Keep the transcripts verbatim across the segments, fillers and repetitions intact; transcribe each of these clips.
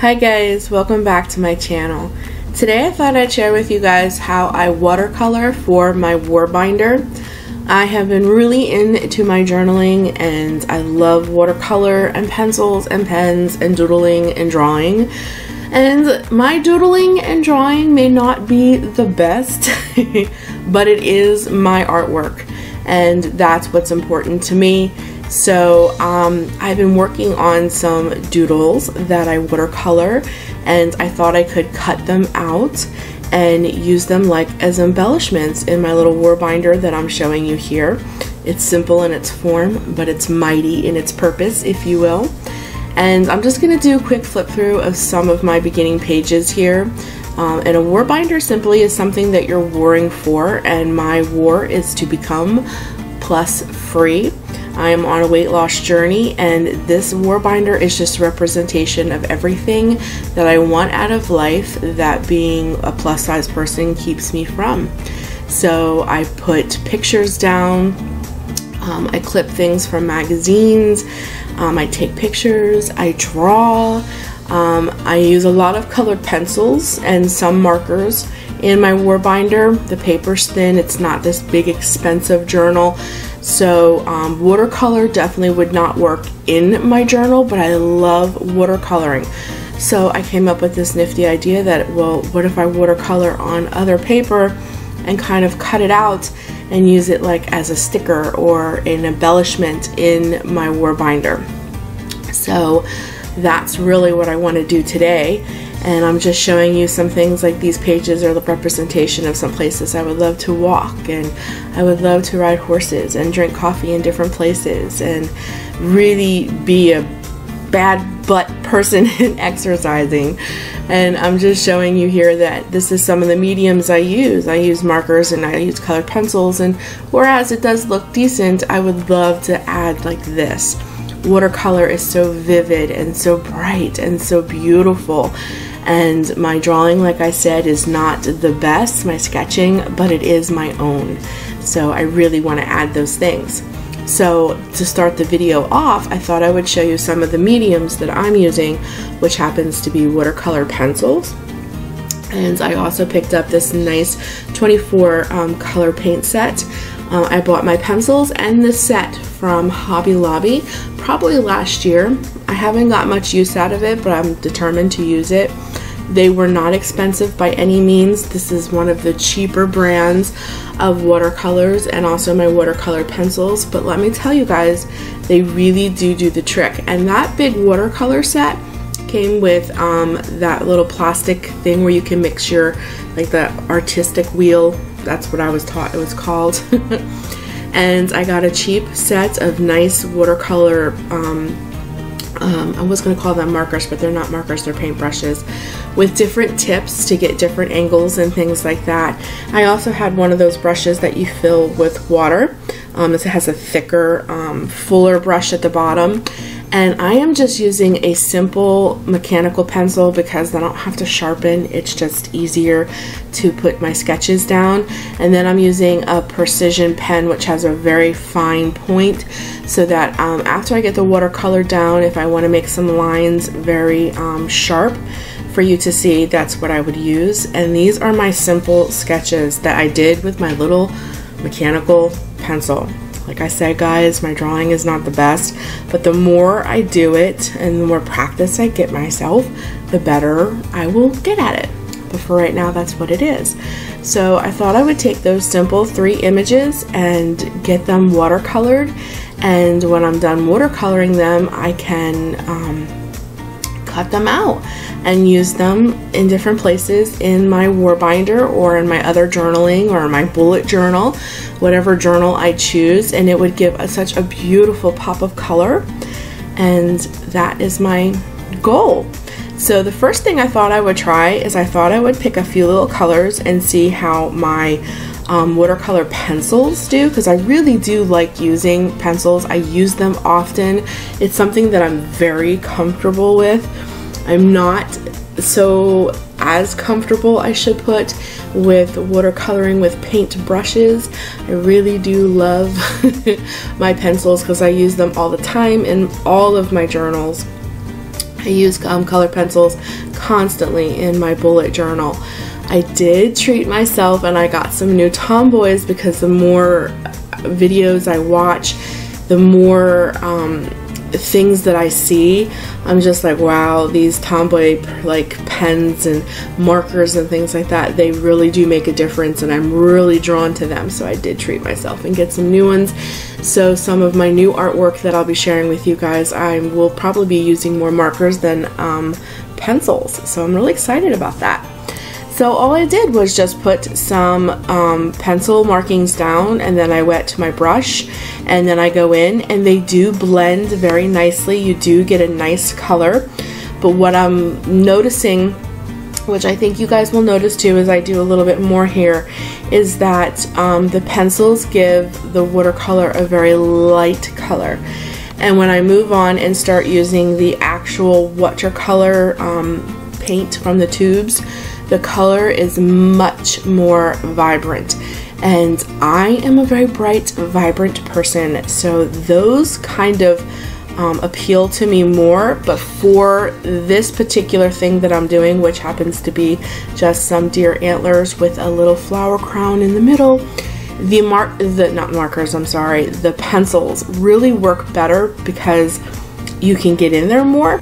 Hi guys, welcome back to my channel. Today I thought I'd share with you guys how I watercolor for my war binder. I have been really into my journaling and I love watercolor and pencils and pens and doodling and drawing. And my doodling and drawing may not be the best, but it is my artwork and that's what's important to me. So um, I've been working on some doodles that I watercolor and I thought I could cut them out and use them like as embellishments in my little war binder that I'm showing you here. It's simple in its form, but it's mighty in its purpose, if you will. And I'm just going to do a quick flip through of some of my beginning pages here. Um, and a war binder simply is something that you're warring for, and my war is to become plus free. I am on a weight loss journey and this war binder is just a representation of everything that I want out of life that being a plus size person keeps me from. So I put pictures down, um, I clip things from magazines, um, I take pictures, I draw, um, I use a lot of colored pencils and some markers in my war binder. The paper's thin, it's not this big expensive journal. So um, watercolor definitely would not work in my journal, but I love watercoloring. So I came up with this nifty idea that, well, what if I watercolor on other paper and kind of cut it out and use it like as a sticker or an embellishment in my war binder. So that's really what I want to do today. And I'm just showing you some things like these pages are the representation of some places I would love to walk, and I would love to ride horses and drink coffee in different places and really be a bad butt person in exercising. And I'm just showing you here that this is some of the mediums I use. I use markers and I use colored pencils, and whereas it does look decent, I would love to add like this. Watercolor is so vivid and so bright and so beautiful. And my drawing, like I said, is not the best, my sketching, but it is my own. So I really want to add those things. So to start the video off, I thought I would show you some of the mediums that I'm using, which happens to be watercolor pencils. And I also picked up this nice twenty-four um, color paint set. Uh, I bought my pencils and the set from Hobby Lobby probably last year. I haven't got much use out of it, but I'm determined to use it. They were not expensive by any means. This is one of the cheaper brands of watercolors and also my watercolor pencils, but let me tell you guys, they really do do the trick. And that big watercolor set came with um, that little plastic thing where you can mix your, like the artistic wheel, that's what I was taught it was called. And I got a cheap set of nice watercolor, um, um, I was going to call them markers, but they're not markers, they're paintbrushes, with different tips to get different angles and things like that. I also had one of those brushes that you fill with water. Um, it has a thicker, um, fuller brush at the bottom. And I am just using a simple mechanical pencil because I don't have to sharpen, it's just easier to put my sketches down. And then I'm using a precision pen which has a very fine point so that um, after I get the watercolor down, if I want to make some lines very um, sharp for you to see, that's what I would use. And these are my simple sketches that I did with my little mechanical pencil. Like I said guys, my drawing is not the best, but the more I do it and the more practice I get myself, the better I will get at it. But for right now, that's what it is. So I thought I would take those simple three images and get them watercolored. And when I'm done watercoloring them, I can um, cut them out and use them in different places in my war binder or in my other journaling or my bullet journal, whatever journal I choose, and it would give a, such a beautiful pop of color, and that is my goal. So the first thing I thought I would try is I thought I would pick a few little colors and see how my Um, watercolor pencils do, because I really do like using pencils. I use them often. It's something that I'm very comfortable with. I'm not so as comfortable, I should put, with watercoloring with paint brushes. I really do love my pencils because I use them all the time in all of my journals. I use um, colored pencils constantly in my bullet journal. I did treat myself and I got some new Tombows, because the more videos I watch, the more um, things that I see, I'm just like, wow, these Tombow like pens and markers and things like that, they really do make a difference, and I'm really drawn to them. So I did treat myself and get some new ones. So some of my new artwork that I'll be sharing with you guys, I will probably be using more markers than um, pencils, so I'm really excited about that. So all I did was just put some um, pencil markings down, and then I wet my brush, and then I go in, and they do blend very nicely. You do get a nice color, but what I'm noticing, which I think you guys will notice too as I do a little bit more here, is that um, the pencils give the watercolor a very light color. And when I move on and start using the actual watercolor um, paint from the tubes, the color is much more vibrant, and I am a very bright, vibrant person, so those kind of um, appeal to me more. But for this particular thing that I'm doing, which happens to be just some deer antlers with a little flower crown in the middle, the mark the not markers I'm sorry the pencils really work better, because you can get in there more.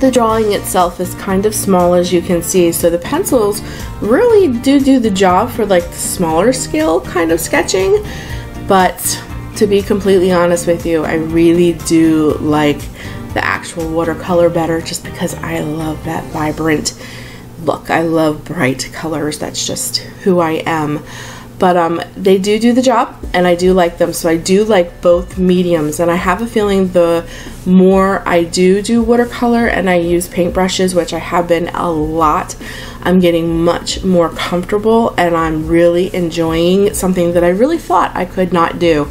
The drawing itself is kind of small, as you can see, so the pencils really do do the job for like the smaller scale kind of sketching. But to be completely honest with you, I really do like the actual watercolor better, just because I love that vibrant look. I love bright colors, that's just who I am. But um, they do do the job, and I do like them, so I do like both mediums. And I have a feeling the more I do do watercolor and I use paintbrushes, which I have been a lot, I'm getting much more comfortable, and I'm really enjoying something that I really thought I could not do.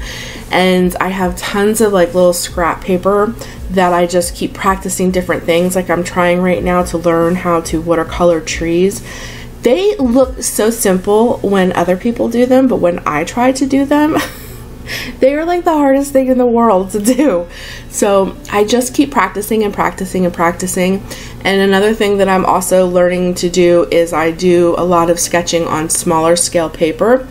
And I have tons of like little scrap paper that I just keep practicing different things. Like I'm trying right now to learn how to watercolor trees. They look so simple when other people do them, but when I try to do them, they are like the hardest thing in the world to do. So I just keep practicing and practicing and practicing. And another thing that I'm also learning to do is I do a lot of sketching on smaller scale paper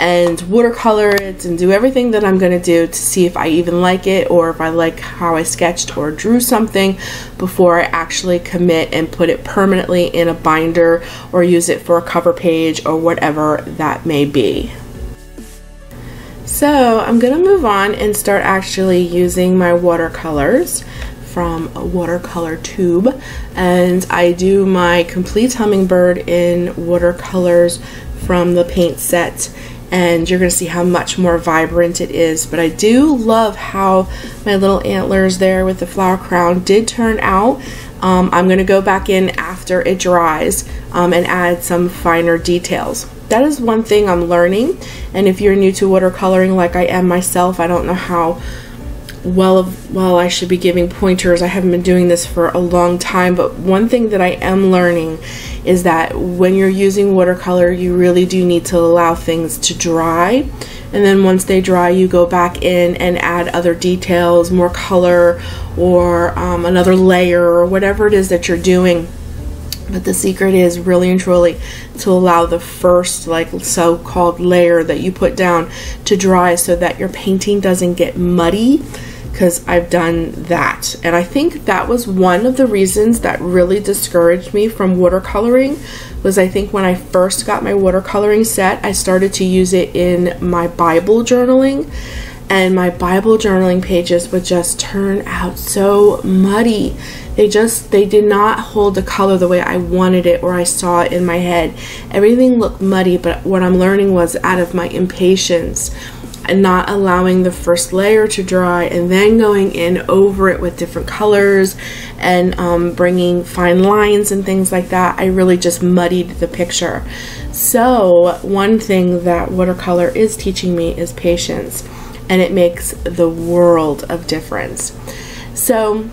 and watercolor it and do everything that I'm going to do to see if I even like it, or if I like how I sketched or drew something, before I actually commit and put it permanently in a binder or use it for a cover page or whatever that may be. So I'm going to move on and start actually using my watercolors from a watercolor tube, and I do my complete hummingbird in watercolors from the paint set, and you're going to see how much more vibrant it is. But I do love how my little antlers there with the flower crown did turn out. Um, I'm going to go back in after it dries um, and add some finer details. That is one thing I'm learning, and if you're new to watercoloring like I am myself, I don't know how well of, well I should be giving pointers. I haven't been doing this for a long time, but one thing that I am learning is that when you're using watercolor, you really do need to allow things to dry, and then once they dry, you go back in and add other details, more color, or um, another layer, or whatever it is that you're doing. But the secret is really and truly to allow the first like so-called layer that you put down to dry, so that your painting doesn't get muddy, because I've done that. And I think that was one of the reasons that really discouraged me from watercoloring, was I think when I first got my watercoloring set, I started to use it in my Bible journaling, and my Bible journaling pages would just turn out so muddy. They just, they did not hold the color the way I wanted it, or I saw it in my head. Everything looked muddy, but what I'm learning was, out of my impatience and not allowing the first layer to dry, and then going in over it with different colors and um, bringing fine lines and things like that, I really just muddied the picture. So one thing that watercolor is teaching me is patience, and it makes the world of difference. So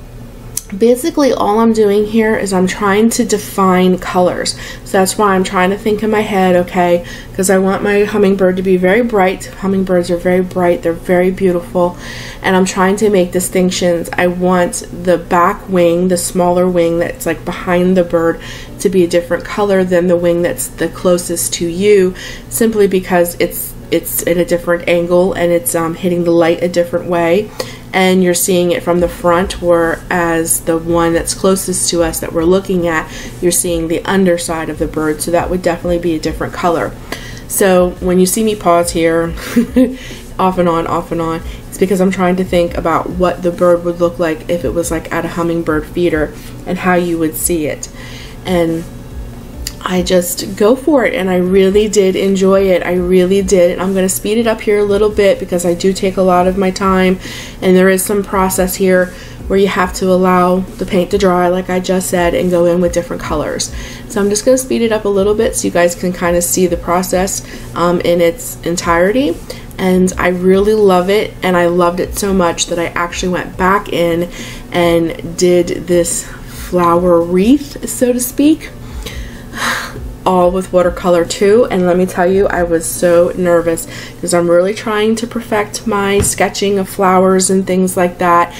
Basically all I'm doing here is I'm trying to define colors. So that's why I'm trying to think in my head, okay, because I want my hummingbird to be very bright. Hummingbirds are very bright. They're very beautiful. And I'm trying to make distinctions. I want the back wing, the smaller wing that's like behind the bird, to be a different color than the wing that's the closest to you, simply because it's it's at a different angle and it's um, hitting the light a different way. And you're seeing it from the front, whereas the one that's closest to us that we're looking at, you're seeing the underside of the bird, so that would definitely be a different color. So when you see me pause here, off and on, off and on, it's because I'm trying to think about what the bird would look like if it was like at a hummingbird feeder and how you would see it. And I just go for it, and I really did enjoy it. I really did. And I'm going to speed it up here a little bit because I do take a lot of my time, and there is some process here where you have to allow the paint to dry, like I just said, and go in with different colors. So I'm just going to speed it up a little bit so you guys can kind of see the process um, in its entirety. And I really love it, and I loved it so much that I actually went back in and did this flower wreath, so to speak, all with watercolor too. And let me tell you, I was so nervous because I'm really trying to perfect my sketching of flowers and things like that.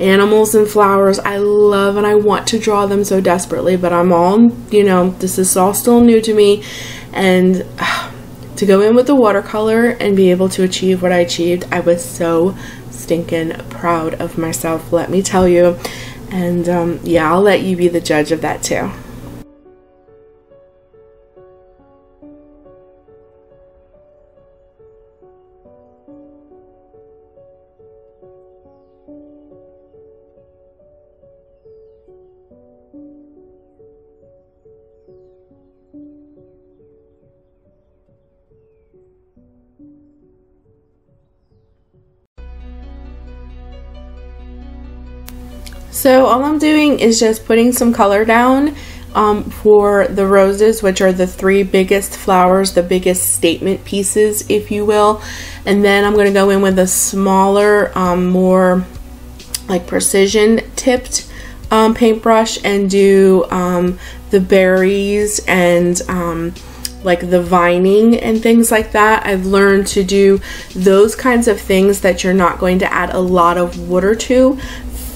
Animals and flowers I love, and I want to draw them so desperately, but I'm all, you know, this is all still new to me. And uh, to go in with the watercolor and be able to achieve what I achieved, I was so stinking proud of myself, let me tell you. And um, yeah, I'll let you be the judge of that too. So all I'm doing is just putting some color down um, for the roses, which are the three biggest flowers, the biggest statement pieces, if you will. And then I'm going to go in with a smaller, um, more like precision tipped um, paintbrush and do um, the berries and um, like the vining and things like that. I've learned to do those kinds of things that you're not going to add a lot of water to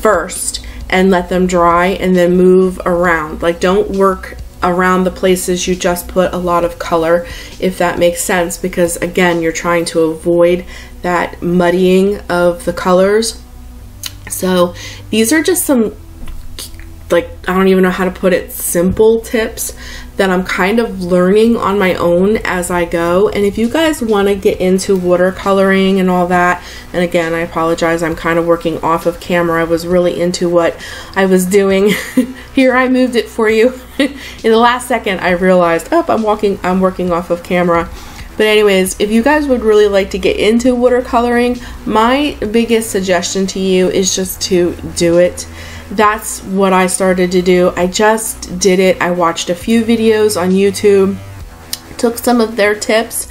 first, and let them dry and then move around. Like, don't work around the places you just put a lot of color, if that makes sense, because again, you're trying to avoid that muddying of the colors. So these are just some, like, I don't even know how to put it, simple tips that I'm kind of learning on my own as I go. And if you guys want to get into watercoloring and all that, and again, I apologize, I'm kind of working off of camera. I was really into what I was doing. Here, I moved it for you. In the last second, I realized, oh, I'm walking, I'm working off of camera. But anyways, if you guys would really like to get into watercoloring, my biggest suggestion to you is just to do it. That's what I started to do. I just did it. I watched a few videos on YouTube, took some of their tips,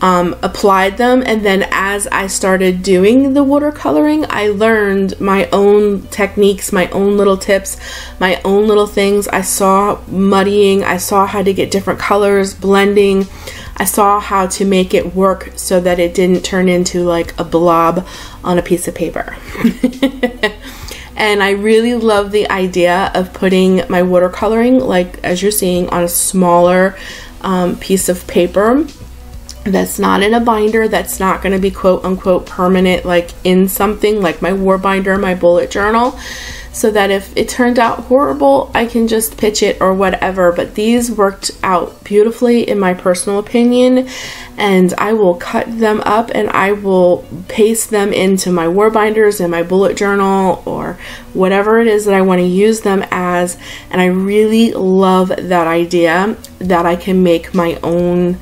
um, applied them, and then as I started doing the watercoloring, I learned my own techniques, my own little tips, my own little things. I saw muddying, I saw how to get different colors, blending. I saw how to make it work so that it didn't turn into like a blob on a piece of paper. And I really love the idea of putting my watercoloring, like as you're seeing, on a smaller um, piece of paper that's not in a binder, that's not going to be quote unquote permanent, like in something like my war binder, my bullet journal, so that if it turned out horrible, I can just pitch it or whatever. But these worked out beautifully in my personal opinion, and I will cut them up and I will paste them into my war binders and my bullet journal or whatever it is that I want to use them as. And I really love that idea that I can make my own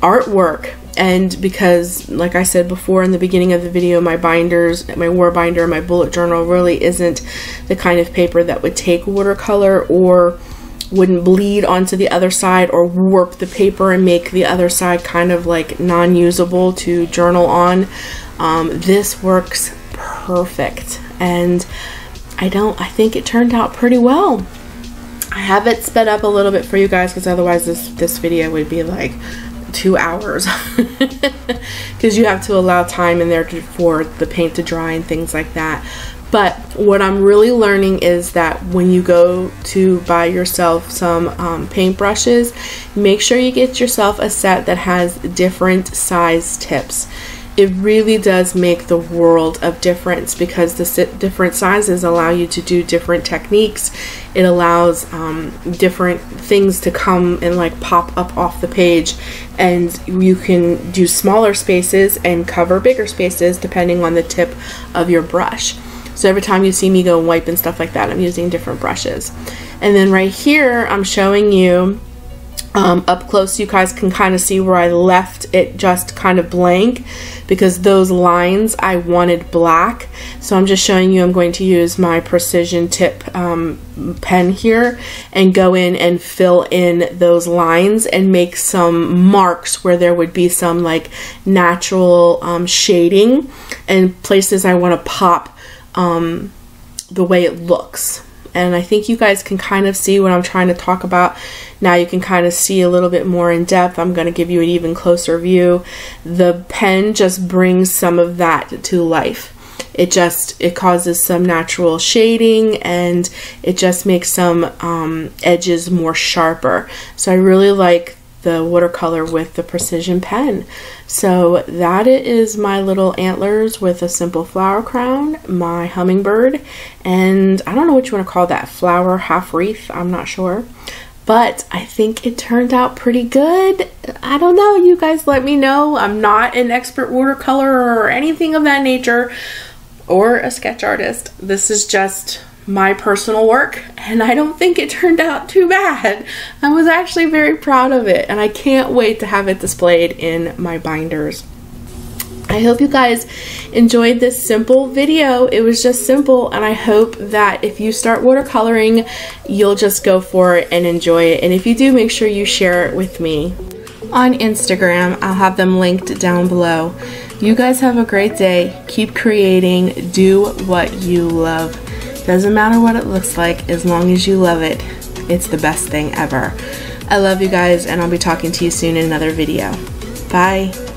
artwork. And because, like I said before in the beginning of the video, my binders, my war binder, my bullet journal really isn't the kind of paper that would take watercolor or wouldn't bleed onto the other side or warp the paper and make the other side kind of like non-usable to journal on. Um, this works perfect. And I don't, I think it turned out pretty well. I have it sped up a little bit for you guys because otherwise this, this video would be like two hours because you have to allow time in there to, for the paint to dry and things like that. But what I'm really learning is that when you go to buy yourself some um, paintbrushes, make sure you get yourself a set that has different size tips. It really does make the world of difference because the different sizes allow you to do different techniques. It allows um, different things to come and like pop up off the page, and you can do smaller spaces and cover bigger spaces depending on the tip of your brush. So every time you see me go and wipe and stuff like that, I'm using different brushes. And then right here, I'm showing you Um, up close, you guys can kind of see where I left it just kind of blank because those lines I wanted black. So I'm just showing you I'm going to use my precision tip um, pen here and go in and fill in those lines and make some marks where there would be some like natural um, shading and places I want to pop um, the way it looks. And I think you guys can kind of see what I'm trying to talk about. Now you can kind of see a little bit more in depth. I'm going to give you an even closer view. The pen just brings some of that to life. It just, it causes some natural shading and it just makes some um, edges more sharper. So I really like the watercolor with the precision pen. So that is my little antlers with a simple flower crown, my hummingbird, and I don't know what you want to call that, flower half wreath, I'm not sure, but I think it turned out pretty good. I don't know, you guys let me know. I'm not an expert watercolor or anything of that nature or a sketch artist. This is just my personal work, and I don't think it turned out too bad. I was actually very proud of it, and I can't wait to have it displayed in my binders. I hope you guys enjoyed this simple video. It was just simple, and I hope that if you start watercoloring, you'll just go for it and enjoy it. And if you do, make sure you share it with me on Instagram. I'll have them linked down below. You guys have a great day. Keep creating. Do what you love. Doesn't matter what it looks like, as long as you love it, it's the best thing ever. I love you guys, and I'll be talking to you soon in another video. Bye.